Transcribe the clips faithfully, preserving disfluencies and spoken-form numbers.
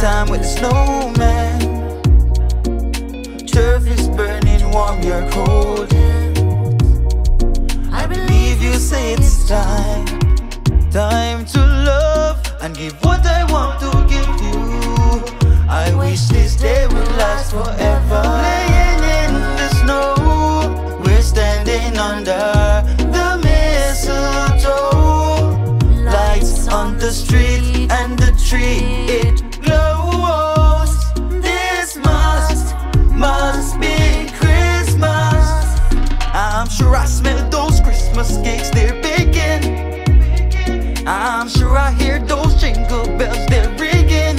Time with the snowman, turf is burning warm, you're cold. I believe you say it's time, time to love and give what I want to give you. I wish this day will last forever. Playing in the snow, we're standing under the mistletoe. Lights on the street and the tree, it I smell those Christmas cakes, they're baking. I'm sure I hear those jingle bells, they're ringing.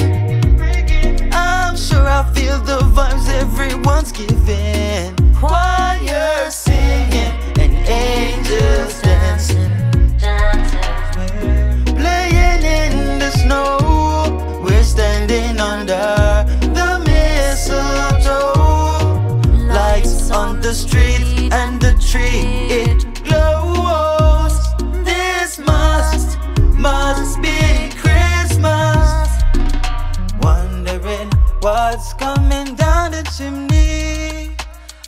I'm sure I feel the vibes everyone's giving. Choir singing and angels dancing, playing in the snow. We're standing under the mistletoe. Lights on the street and the it glows. This must, must be Christmas. Wondering what's coming down the chimney.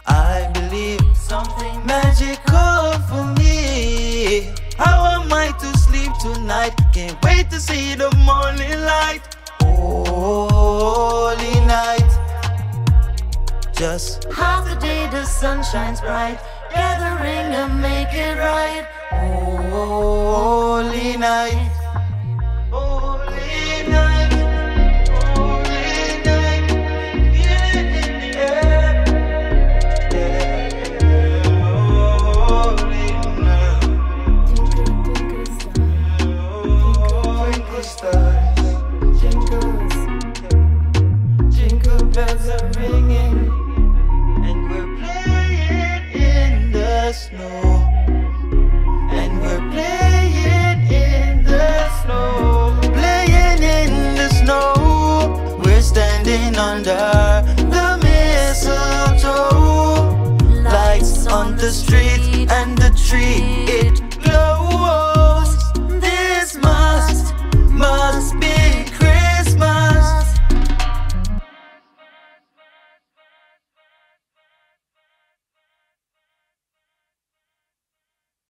I believe something magical for me. How am I to sleep tonight? Can't wait to see the morning light. Holy night, just half the day the sun shines bright, gathering and make it right. Holy night, holy night, holy night, yeah, yeah, yeah. Holy night, jingle stars, jingles, jingle bells are ringing. Snow, and we're playing in the snow, playing in the snow. We're standing under the mistletoe. Lights on the street and the tree.